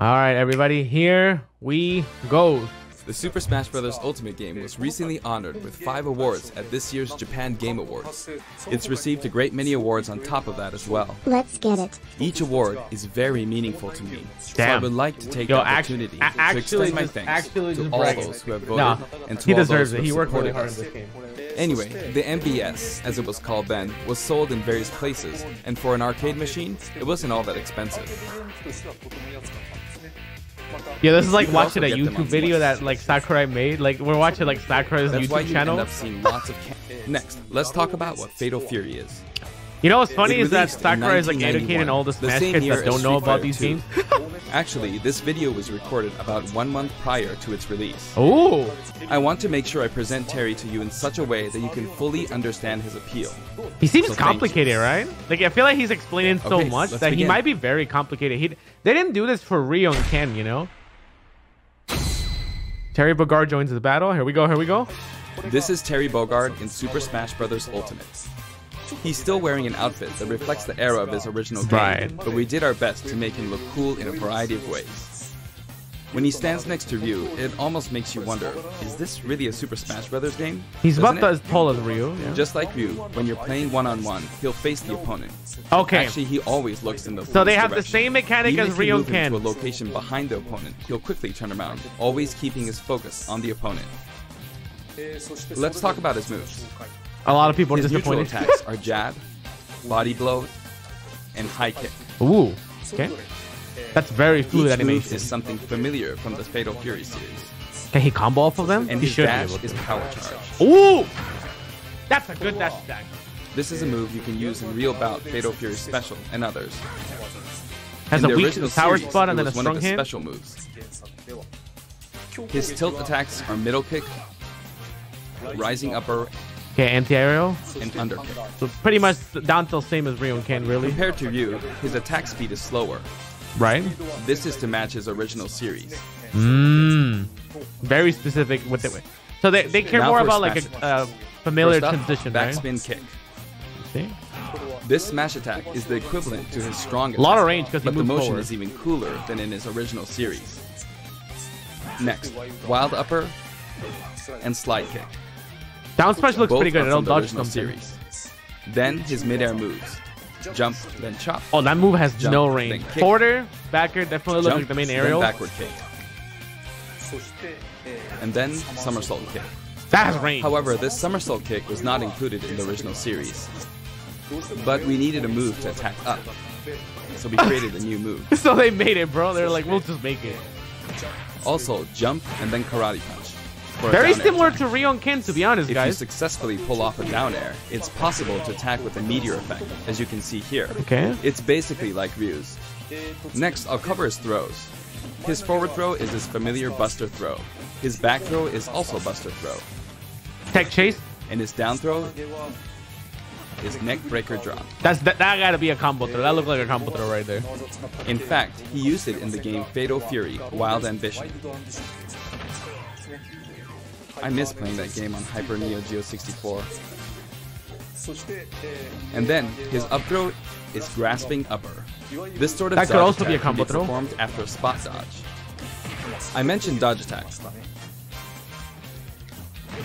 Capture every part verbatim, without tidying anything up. All right, everybody, here we go. The Super Smash Brothers Ultimate game was recently honored with five awards at this year's Japan Game Awards. It's received a great many awards on top of that as well. Let's get it. Each award is very meaningful to me, so I would like to take Yo, the opportunity act to extend my thanks to all those who have voted nah, and to he all deserves those it. He worked really hard on this game. Anyway, the M B S, as it was called then, was sold in various places, and for an arcade machine, it wasn't all that expensive. Yeah, this is like watching a YouTube video that like Sakurai made. Like we're watching like Sakurai's That's YouTube why you channel. End up seeing lots of Next, let's talk about what Fatal Fury is. You know what's funny it is that Sakurai is like educating all the Smash kids that don't know about these games. Actually, this video was recorded about one month prior to its release. Oh! I want to make sure I present Terry to you in such a way that you can fully understand his appeal. He seems so complicated, right? Like I feel like he's explaining so okay, much that begin. he might be very complicated. He they didn't do this for Ryu and Ken, you know. Terry Bogard joins the battle. Here we go. Here we go. This is Terry Bogard in Super Smash Brothers Ultimate. He's still wearing an outfit that reflects the era of his original game, right. but we did our best to make him look cool in a variety of ways. When he stands next to Ryu, it almost makes you wonder, is this really a Super Smash Brothers game? He's Doesn't about as tall as Ryu. Yeah. Just like Ryu, when you're playing one-on-one, he'll face the opponent. Okay. Actually, he always looks in the So they have direction. the same mechanic Even as Ryu and Ken. Even if you move into a location behind the opponent, he'll quickly turn around, always keeping his focus on the opponent. Let's talk about his moves. A lot of people are disappointed. His attacks are jab, body blow, and high kick. Ooh, okay. That's very fluid Each animation. Move is something familiar from the Fatal Fury series. Can he combo off of them? And he his should dash be is power charge. Ooh, that's a good dash attack. This is a move you can use in Real Bout Fatal Fury Special and others. Has in a weak power series, spot and then a strong one of his hand. Special moves. His tilt attacks are middle kick, rising upper. Okay, anti-aerial and underkick. So pretty much down till same as Ryu and Ken, really. Compared to Ryu, his attack speed is slower. Right. This is to match his original series. Mmm. Very specific with it. So they, they care now more about like a uh, familiar up, transition, right? Backspin kick. See? This smash attack is the equivalent to his strongest. A lot of range because he moves forward. But the motion forward. is even cooler than in his original series. Next, wild upper and slide kick. Down smash looks Both pretty good. It'll dodge some series. Then his midair moves. Jump, then chop. Oh, that move has Jump, no range. Forwarder, backer definitely looks like the main aerial. Backward kick. And then somersault kick. That has range. However, this somersault kick was not included in the original series. But we needed a move to attack up. So we created a new move. So they made it, bro. They're like, we'll just make it. Also, jump and then karate punch. Very similar to Ryu and Ken, to be honest, if guys. If you successfully pull off a down air, it's possible to attack with a meteor effect, as you can see here. Okay. It's basically like Ryu's. Next, I'll cover his throws. His forward throw is his familiar buster throw. His back throw is also buster throw. Tech chase. And his down throw is neck breaker drop. That's that, that gotta be a combo throw. That looked like a combo throw right there. In fact, he used it in the game Fatal Fury Wild Ambition. I miss playing that game on Hyper Neo Geo sixty-four. And then his up throw is grasping upper. This sort of that could also be a combo throw performed after a spot dodge. I mentioned dodge attacks,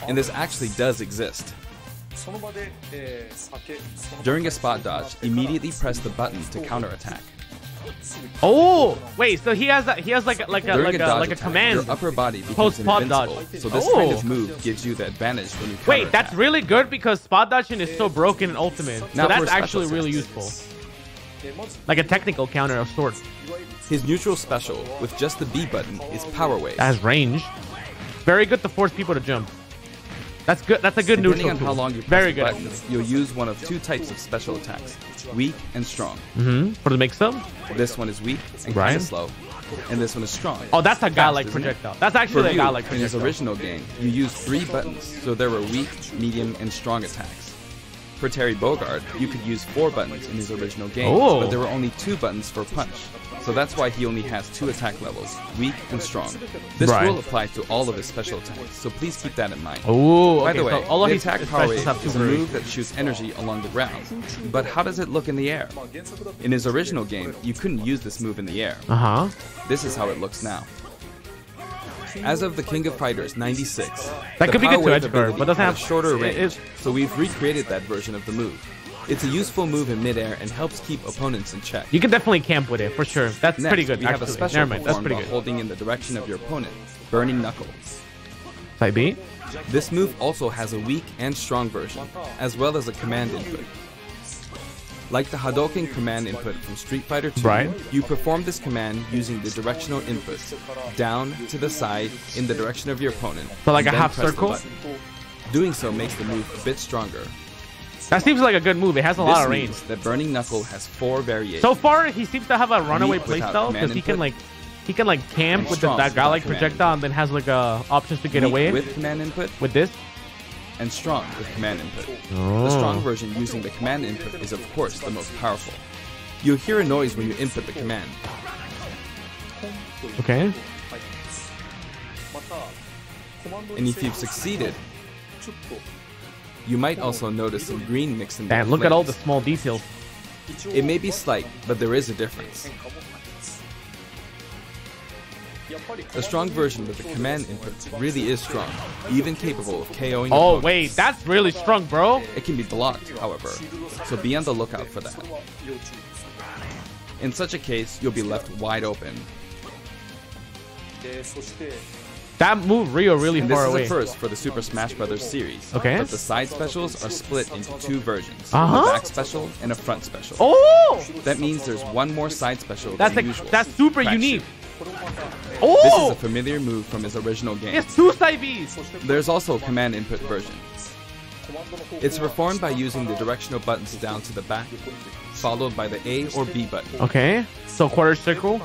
and this actually does exist. During a spot dodge, immediately press the button to counterattack. Oh wait, so he has that he has like like a like a, a, like a attack, command. Your upper body post spot dodge. So this oh. kind of move gives you the advantage when you Wait, that's attack. really good because spot dodging is so broken in Ultimate. So now that's actually really useful. Like a technical counter of sorts. His neutral special with just the B button is power wave. That has range. Very good to force people to jump. That's good. That's a good Depending neutral. Depending on how long you press Very the good. buttons, you'll use one of two types of special attacks: weak and strong. Mm-hmm. What does it make some? This one is weak and right. kind of slow, and this one is strong. Oh, that's a godlike projectile. It? That's actually For a you, godlike projectile. In his original game, you used three buttons, so there were weak, medium, and strong attacks. For Terry Bogard, you could use four buttons in his original game, oh. but there were only two buttons for punch. so that's why he only has two attack levels, weak and strong. This right. will apply to all of his special attacks, so please keep that in mind. Oh, okay. By the way, so all of the his attack power is a move that shoots energy along the ground, but how does it look in the air? In his original game, you couldn't use this move in the air. Uh-huh. This is how it looks now. As of the King of Fighters ninety-six, that could be good to edge guard, but doesn't have shorter range, so we've recreated that version of the move. It's a useful move in midair and helps keep opponents in check. You can definitely camp with it for sure. That's Next, pretty good. You have a special Never mind, that's pretty good. Holding in the direction of your opponent, burning knuckles. Side B. This move also has a weak and strong version, as well as a command input. Like the Hadouken command input from Street Fighter two, right. you perform this command using the directional input, down, to the side, in the direction of your opponent. So like a half circle? Doing so makes the move a bit stronger. That seems like a good move. It has a this lot of range. The Burning Knuckle has four variations. So far, he seems to have a runaway playstyle because he can like, he can like camp with the, that guy like projectile, and then has like uh, options to get Weak away with command input. With this, and strong with command input. Oh. The strong version using the command input is of course the most powerful. You'll hear a noise when you input the command. Okay. And if you've succeeded. You might also notice some green mixed in the And look flames. At all the small details. It may be slight, but there is a difference. The strong version with the command input really is strong, even capable of KOing Oh opponents. Wait, that's really strong, bro! It can be blocked, however, so be on the lookout for that. In such a case, you'll be left wide open. That moved Ryu really and far away. This is the first for the Super Smash Brothers series. Okay. But the side specials are split into two versions. Uh-huh. A back special and a front special. Oh! That means there's one more side special that's than a, usual. That's super back unique. Shoot. Oh! This is a familiar move from his original game. It's two side Bs. There's also a command input version. It's performed by using the directional buttons down to the back, followed by the A or B button. Okay. So quarter circle.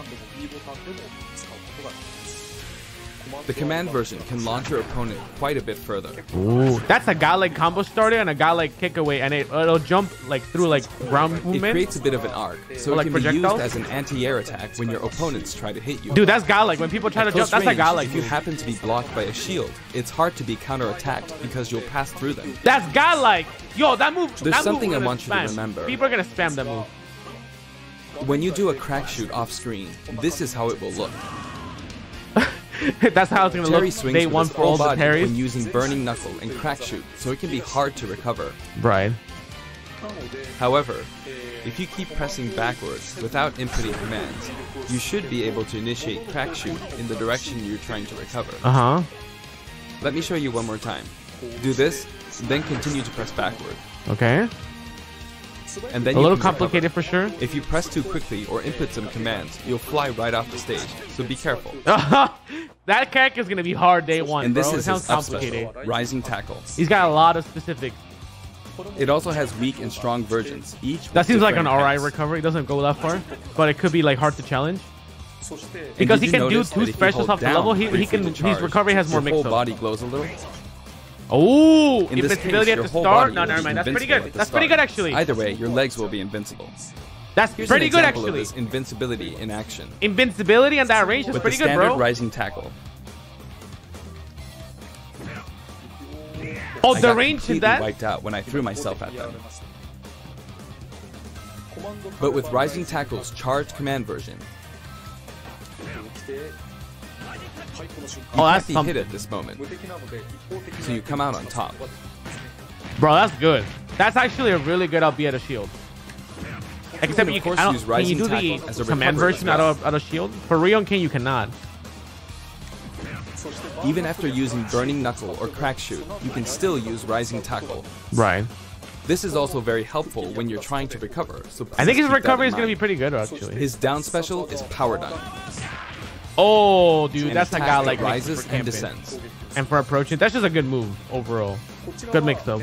The command version can launch your opponent quite a bit further. Ooh, that's a guy like combo starter and a guy like kick away, and it, it'll jump like through like ground movement. It creates a bit of an arc, so or, like, it can projectiles? Be used as an anti-air attack when your opponents try to hit you. Dude, that's guy like when people try At to jump. Range, that's a guy like. If you happen to be blocked by a shield, it's hard to be counterattacked because you'll pass through them. That's guy like. Yo, that move. There's that something move I want you spam. To remember. People are gonna spam that move. When you do a crack shoot off screen, this is how it will look. That's how it's gonna Terry look. They won for all the parries when using Burning Knuckle and Crack Shoot, so it can be hard to recover. Right. However, if you keep pressing backwards without inputting commands, you should be able to initiate Crack Shoot in the direction you're trying to recover. Uh huh. Let me show you one more time. Do this, then continue to press backward. Okay. And then a little complicated recover. For sure. If you press too quickly or input some commands, you'll fly right off the stage, so be careful. That character is going to be hard day one, and this bro. Is it sounds complicated. Special, rising tackle. He's got a lot of specifics. It also has weak and strong versions. Each that seems like an alright recovery. It doesn't go that far, but it could be like hard to challenge. Because he can do two specials off the level, he, he can charge, his recovery has more mix-up. Whole body glows a little. Oh, invincibility at the start? No, never mind. That's pretty good. That's pretty good, actually. Either way, your legs will be invincible. That's pretty good, actually. Invincibility in action. Invincibility and that range is pretty good, bro. With the standard rising tackle. Oh, the range is that? I got completely wiped out when I threw myself at them. But with rising tackle's charged command version. You oh, that's be hit at this moment, so you come out on top. Bro, that's good. That's actually a really good I'll be at a shield. Except you can, I don't, use can you do the as a command version out of, out of shield? For Ryu King, you cannot. Even after using Burning Knuckle or Crack Shoot, you can still use Rising Tackle. Right. This is also very helpful when you're trying to recover. So I think his recovery is going to be pretty good, actually. His down special is Power Dive. Oh, dude, and that's a guy like rises and descends. And for approaching, that's just a good move overall. Good mix though.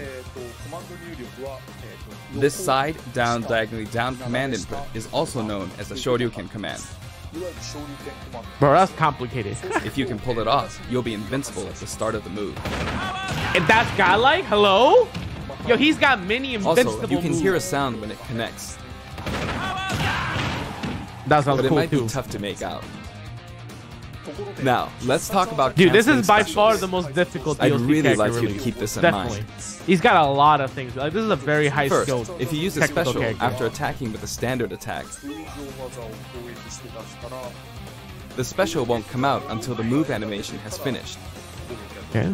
This side down diagonally down command input is also known as the Shoryuken command. Bro, that's complicated. If you can pull it off, you'll be invincible at the start of the move. And that's guy like, hello? Yo, he's got many invincible moves. Also, you can moves. Hear a sound when it connects. That sounds but cool it might too. Be tough to make out. Now, let's talk about Dude, this is by specials. far the most difficult I'd D L C really like you to keep this in Definitely. mind. He's got a lot of things. Like, this is a very high First, skilled if you use a special character. after attacking with a standard attack, the special won't come out until the move animation has finished. Okay.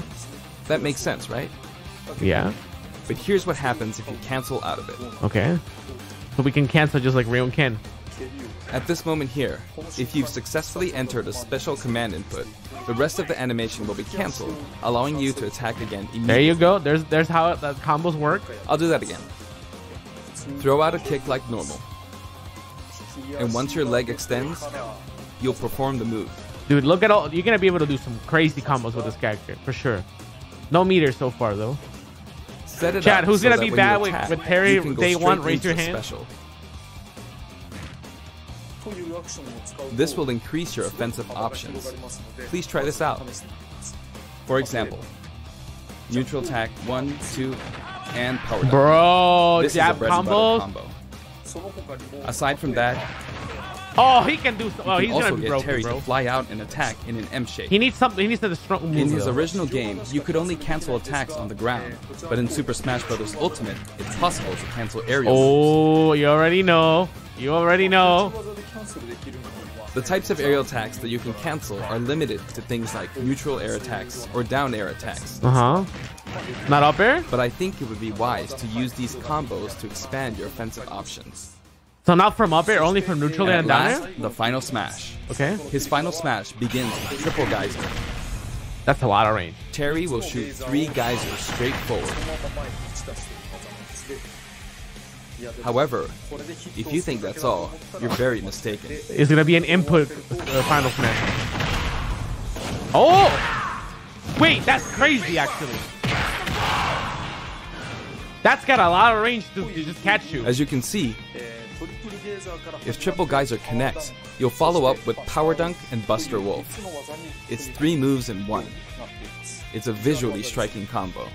That makes sense, right? Yeah. But here's what happens if you cancel out of it. Okay. So we can cancel just like Ryu and Ken. At this moment here, if you've successfully entered a special command input, the rest of the animation will be cancelled, allowing you to attack again immediately. There you go. There's there's how the combos work. I'll do that again. Throw out a kick like normal. And once your leg extends, you'll perform the move. Dude, look at all... You're going to be able to do some crazy combos with this character, for sure. No meter so far, though. Set it Chad, who's so going to be bad with, attack, with Terry day one? Raise your hand. Special. This will increase your offensive options. Please try this out. For example, neutral attack one, two, and power down. Bro, this jab is a combos. combo. Aside from that, oh, he can do. So oh, he's also gonna be get broken, Terry bro. to fly out and attack in an M shape. He needs something. He needs a strong move. In his original game, you could only cancel attacks on the ground, but in Super Smash Brothers Ultimate, it's possible to cancel aerial. Oh, moves. you already know. You already know. The types of aerial attacks that you can cancel are limited to things like neutral air attacks or down air attacks. Uh-huh. Not up air? But I think it would be wise to use these combos to expand your offensive options. So not from up air, only from neutral and, and down last, air? The final smash. Okay. His final smash begins with triple geyser. That's a lot of range. Terry will shoot three geysers straight forward. However, if you think that's all, you're very mistaken. It's gonna be an input uh, final smash. Oh! Wait, that's crazy actually. That's got a lot of range to, to just catch you. As you can see, if Triple Geyser connects, you'll follow up with Power Dunk and Buster Wolf. It's three moves in one. It's a visually striking combo.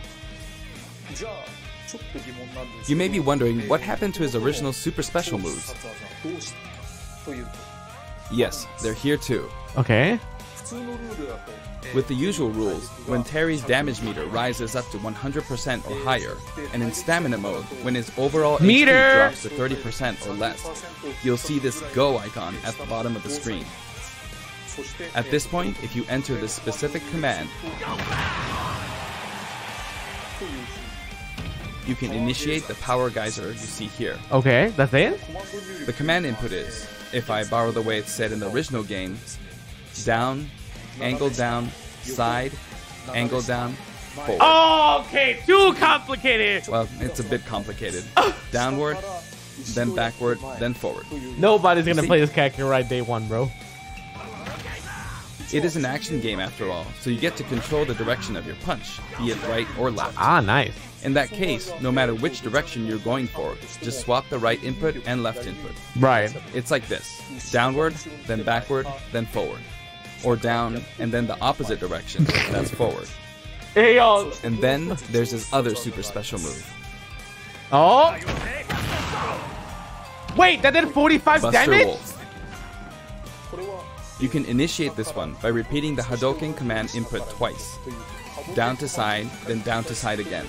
You may be wondering what happened to his original super special moves. Yes, they're here too. Okay. With the usual rules, when Terry's damage meter rises up to one hundred percent or higher, and in stamina mode, when his overall meter H P drops to thirty percent or less, you'll see this go icon at the bottom of the screen. At this point, if you enter this specific command, you can initiate the power geyser you see here. Okay, that's it? The command input is, if I borrow the way it's said in the original game, down, angle down, side, angle down, forward. Oh, okay, too complicated! Well, it's a bit complicated. Downward, then backward, then forward. Nobody's gonna play this character right day one, bro. It is an action game after all, so you get to control the direction of your punch, be it right or left. Ah, nice. In that case, no matter which direction you're going for, just swap the right input and left input. Right. It's like this. Downward, then backward, then forward. Or down, and then the opposite direction, that's forward. Hey, yo. And then, there's his other super special move. Oh! Wait, that did forty-five Buster damage? Wolf. You can initiate this one by repeating the Hadouken command input twice. Down to side, then down to side again.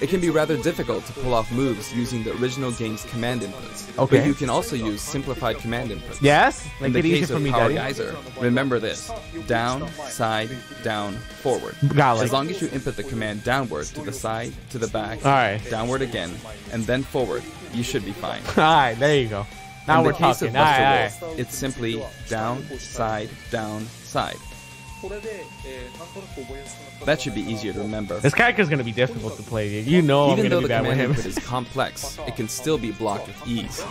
It can be rather difficult to pull off moves using the original game's command inputs. Okay. But you can also use simplified command inputs. Yes? Like in the case of Power Geyser, remember this. Down, side, down, forward. Got it. As long as you input the command downward to the side, to the back, all right. downward again, and then forward, you should be fine. Alright, there you go. Now in we're the case talking. Of Buster aye, Wolf, aye. It's simply down, side, down, side. That should be easier to remember. This character is going to be difficult to play. You know, even I'm though be the command input is complex, it can still be blocked with ease.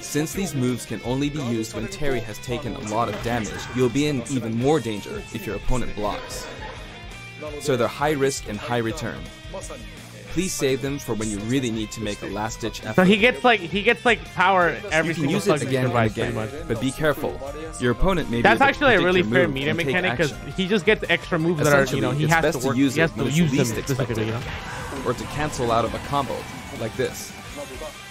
Since these moves can only be used when Terry has taken a lot of damage, you'll be in even more danger if your opponent blocks. So they're high risk and high return. Please save them for when you really need to make a last-ditch effort. So he gets like he gets like power every single time again and again, much. But be careful. Your opponent may. That's be actually a really fair meta mechanic because he just gets extra moves that are, you know, he has to work. He has to use them specifically, you know? Or to cancel out of a combo like this.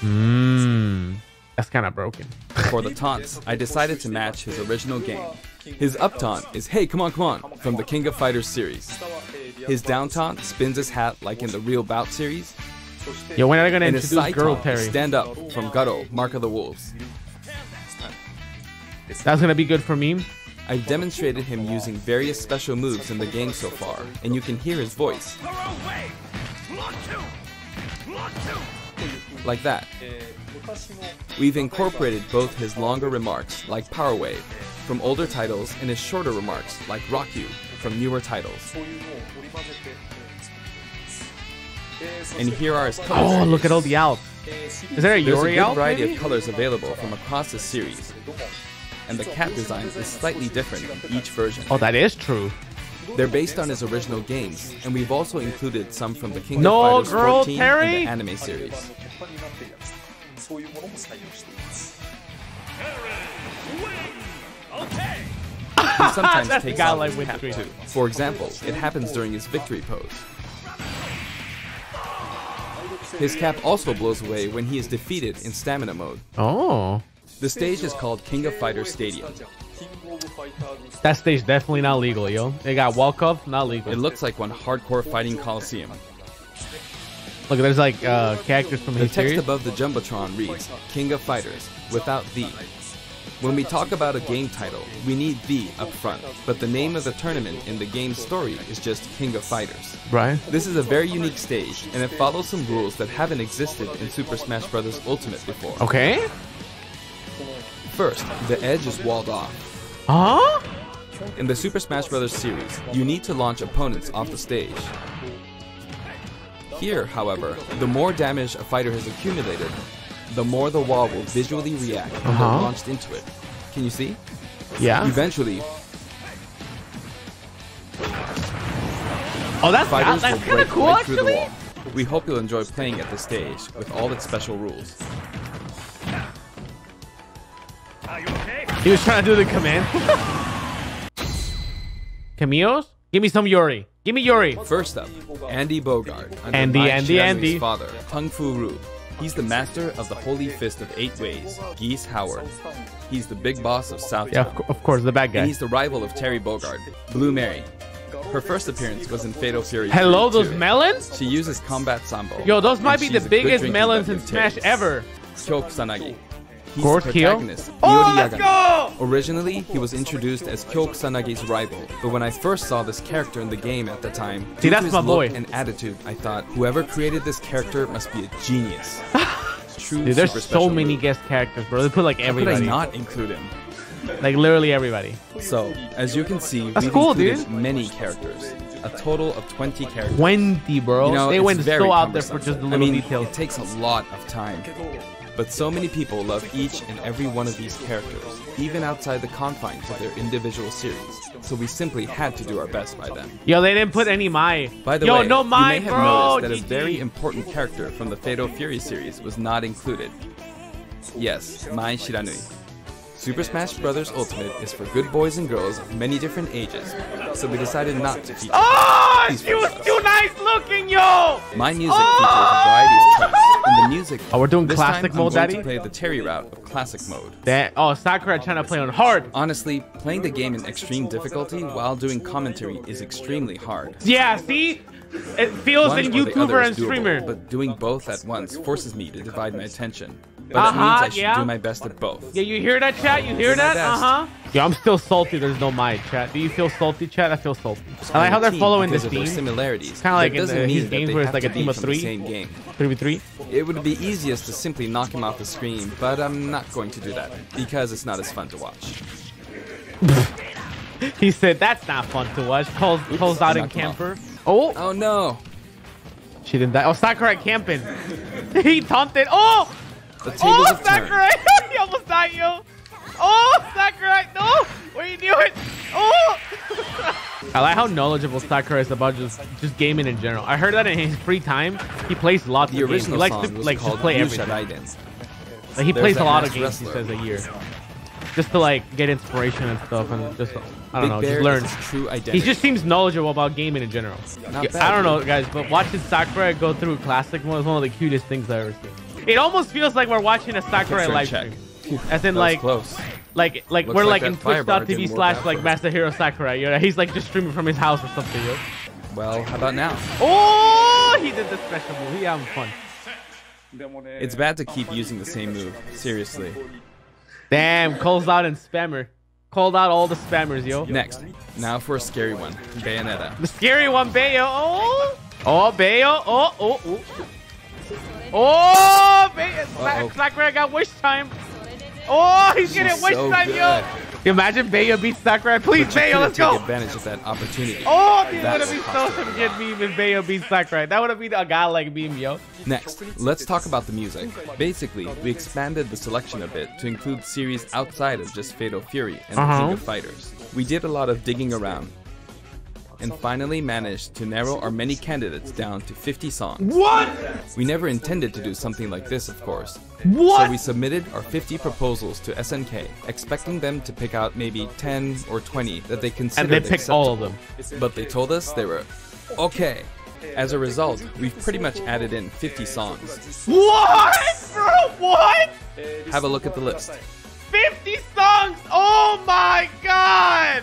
Mmm. That's kind of broken. For the taunts, I decided to match his original game. His up taunt is "Hey, come on, come on" from the King of Fighters series. His down taunt spins his hat like in the Real Bout series. Yo, when are they gonna and introduce his girl Terry? Stand up from Garo, Mark of the Wolves. That's gonna be good for meme. I've demonstrated him using various special moves in the game so far, and you can hear his voice. Like that. We've incorporated both his longer remarks, like Power Wave, from older titles, and his shorter remarks, like Rock You, from newer titles. And here are his colors. Oh, look at all the alps. Is there a Yori alp? There's a good variety maybe? of colors available from across the series, and the cap design is slightly different in each version. Oh, that is true. They're based on his original games, and we've also included some from the King no, of Fighters girl, fourteen Terry? and the anime series. He sometimes takes out like with tap too. For example, it happens during his victory pose. His cap also blows away when he is defeated in stamina mode. Oh. The stage is called King of Fighters Stadium. That stage definitely not legal, yo. They got walk-up, not legal. It looks like one hardcore fighting coliseum. Look, there's like uh, characters from the his series. The text above the Jumbotron reads, King of Fighters, without the. When we talk about a game title, we need the up front, but the name of the tournament in the game's story is just King of Fighters. Right. This is a very unique stage, and it follows some rules that haven't existed in Super Smash Brothers Ultimate before. Okay. First, the edge is walled off. Huh? In the Super Smash Brothers series, you need to launch opponents off the stage. Here, however, the more damage a fighter has accumulated, the more the wall will visually react when uh-huh. they're launched into it. Can you see? Yeah. Eventually. Oh, that's, that's, that's kind of cool, right actually. We hope you'll enjoy playing at this stage with all its special rules. He was trying to do the command. Cameos? Give me some Yori. Give me Yori. First up, Andy Bogard. Andy, Mai Andy, Shiranui's Andy. father, Kung Fu Ryu. He's the master of the Holy Fist of Eight Ways, Geese Howard. He's the big boss of South. Yeah, of, of course, the bad guy. And he's the rival of Terry Bogard, Blue Mary. Her first appearance was in Fatal Fury. Hello, those two. melons? She uses combat sambo. Yo, those might be the biggest melons in Smash ever. Kyo Kusanagi. He's Gord the protagonist, Kyo? Oh, let's go! Originally, he was introduced as Kyo Kusanagi's rival, but when I first saw this character in the game at the time, See, that's his my boy. look and attitude, I thought, whoever created this character must be a genius. True. Dude, there's so many guest characters, bro. They put like everybody. How could I not include him? Like literally everybody. So, as you can see, that's we've cool, included dude. many characters. A total of twenty characters. twenty, bro. You know, they went so out there for just the little I mean, details. It takes a lot of time. But so many people love each and every one of these characters, even outside the confines of their individual series. So we simply had to do our best by them. Yo, they didn't put any Mai. By the Yo, way, no Mai, you may have bro, noticed that G G. a very important character from the Fatal Fury series was not included. Yes, Mai Shiranui. Super Smash Brothers Ultimate is for good boys and girls of many different ages, so we decided not to feature. Oh, she was too nice looking, yo! My music oh! features a variety of tracks, and the music. Oh, we're doing this classic time, mode, I'm going Daddy. To play the Terry route of classic mode. That oh, Sakurai trying to play on hard. Honestly, playing the game in extreme difficulty while doing commentary is extremely hard. Yeah, see. It feels One in YouTuber and doable, streamer, but doing both at once forces me to divide my attention. But uh -huh, it means I should yeah. do my best at both. Yeah, you hear that, chat? You hear that? Uh huh. Yeah, I'm still salty. There's no Mai, chat. Do you feel salty, chat? I feel salty. I like how they're following this theme. Similarities. Kind of like in the, his games where it's like a team of three. Same game. Three v three. It would be easiest to simply knock him off the screen, but I'm not going to do that because it's not as fun to watch. He said that's not fun to watch. Calls calls out in camper. Oh! Oh no! She didn't die. Oh, Sakurai camping. He taunted. Oh! The oh, Sakurai! He almost died, yo! Oh, Sakurai! No! What are you doing? Oh! I like how knowledgeable Sakurai is about just just gaming in general. I heard that in his free time, he plays lots the of games. He likes to like just play everything. Like, he There's plays a lot of games, he says, a year. Just to like get inspiration and stuff, and just I don't Big know, Bear just learn. He just seems knowledgeable about gaming in general. Not bad, I don't know, guys, but watching Sakurai go through classic mode is one of the cutest things I've ever seen. It almost feels like we're watching a Sakurai live stream, as in like, close. like, like Looks we're like, like in twitch dot T V slash like Masahiro Sakurai. You know, he's like just streaming from his house or something. Yo. Well, how about now? Oh, he did the special move. He having fun. It's bad to keep using the same move. Seriously. Damn, calls out and spammer. Called out all the spammers, yo. Next. Now for a scary one. Bayonetta. The scary one, Bayo. Oh, oh Bayo. Oh, oh, oh. Oh, Bayo. Sakurai Slack, got wish time. Oh, he's getting She's wish so time, good. yo. Imagine Bayo beats Sakurai. Please, Bayo, let's go. Take advantage of that opportunity. Oh, dude, that would have been so some good meme if Bayo beats Sakurai. That would have been a godlike meme, yo. Next, let's talk about the music. Basically, we expanded the selection a bit to include series outside of just Fatal Fury and uh -huh. King of Fighters. We did a lot of digging around and finally managed to narrow our many candidates down to fifty songs. What? We never intended to do something like this, of course. What? So we submitted our fifty proposals to S N K, expecting them to pick out maybe ten or twenty that they considered acceptable. And they picked all of them. But they told us they were okay. As a result, we've pretty much added in fifty songs. What, bro? What? Have a look at the list. fifty songs! Oh my god!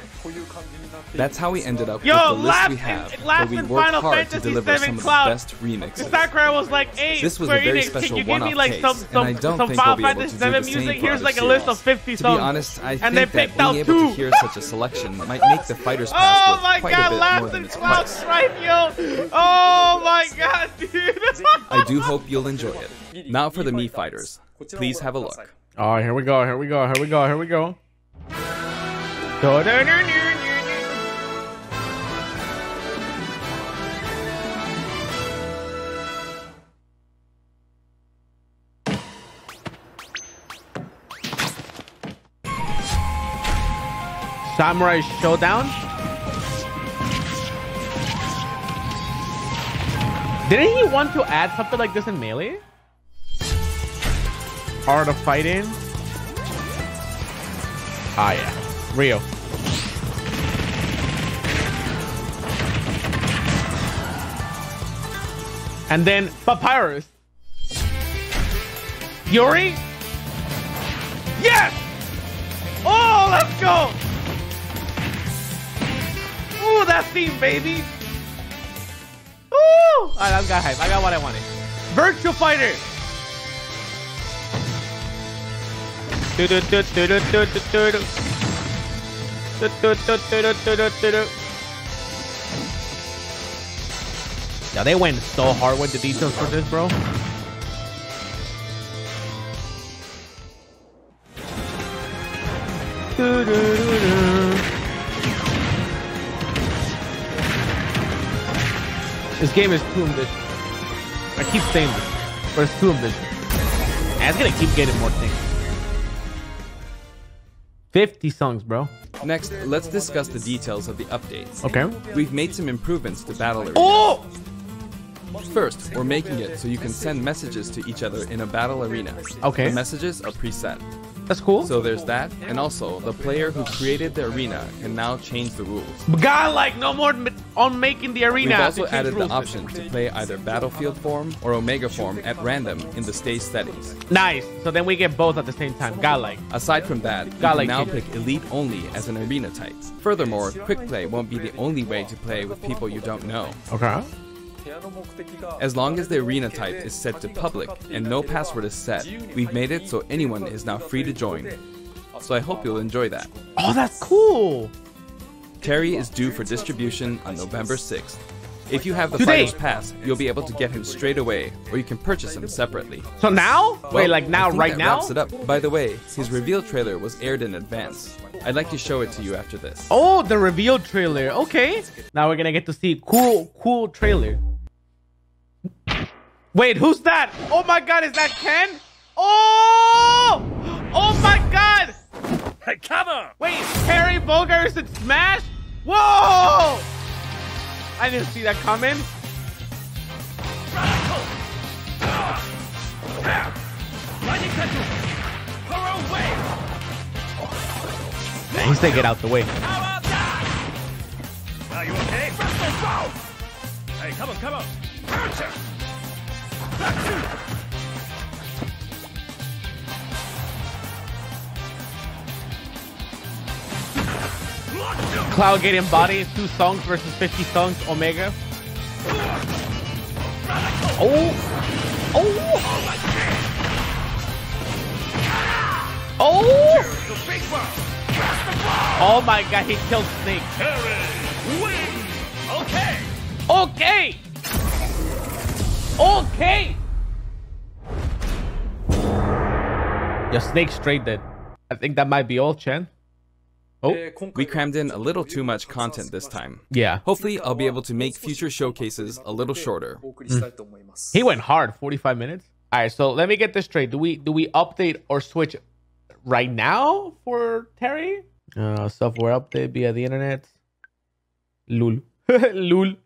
That's how we ended up Yo, with the list we have, in, where we worked Final hard Fantasy to deliver some Cloud. of the best remixes. Sakurai was like, hey, this was a very Enix, special one-off like case, some, some, and I don't some think Final we'll be able to do the same music, here's like a list of fifty songs. To be honest, I and think that being able two. to hear such a selection might make the Fighters Pass oh worth quite god, a bit Laugh more than it's worth. Right, oh my god, dude! I do hope you'll enjoy it. Now for the Mii Fighters. Please have a look. Alright, here we go, here we go, here we go, here we go. Da -da -da -da -da. Samurai Showdown? Didn't he want to add something like this in Melee? Art of Fighting? Ah yeah, Ryu. And then Papyrus. Fury? Yes! Oh, let's go! Ooh, that theme, baby! Ooh! Alright, I got hype. I got what I wanted. Virtual Fighter! Now they went so hard with the details for this, bro. This game is too ambitious. I keep saying this, but it's too ambitious. And it's gonna keep getting more things. fifty songs, bro. Next, let's discuss the details of the updates. Okay. We've made some improvements to Battle Arena. Oh! First, we're making it so you can send messages to each other in a Battle Arena. Okay. The messages are preset. That's cool. So there's that, and also the player who created the arena can now change the rules. God, like no more on making the arena. We've also added the option to play either Battlefield form or Omega form at random in the stage settings. Nice. So then we get both at the same time. God, like. Aside from that, God, like, now pick Elite only as an arena type. Furthermore, Quick Play won't be the only way to play with people you don't know. Okay. As long as the arena type is set to public and no password is set, we've made it so anyone is now free to join. So I hope you'll enjoy that. Oh, that's cool! Terry is due for distribution on November sixth. If you have the Today. Fighters Pass, you'll be able to get him straight away, or you can purchase him separately. So now? Well, Wait, like now, I think right that now? Wraps it up. By the way, his reveal trailer was aired in advance. I'd like to show it to you after this. Oh, the reveal trailer. Okay. Now we're gonna get to see cool, cool trailer. Wait, who's that? Oh my god, is that Ken? Oh! Oh my god! Cover! Wait, Terry Bogard's in Smash? Whoa! I didn't see that coming. At least they get out the way. Are you okay? Hey, come on, come on. Cloud getting body, two songs versus fifty songs, Omega. Oh! Oh! Oh! Oh my god, he killed Snake. Okay! Okay! Okay! Your Snake's straight dead. I think that might be all, Chen. Oh, we crammed in a little too much content this time. Yeah. Hopefully, I'll be able to make future showcases a little shorter. Mm. He went hard, forty-five minutes. All right, so let me get this straight. Do we do we update or switch right now for Terry? Uh, software update via the internet. Lul. Lul.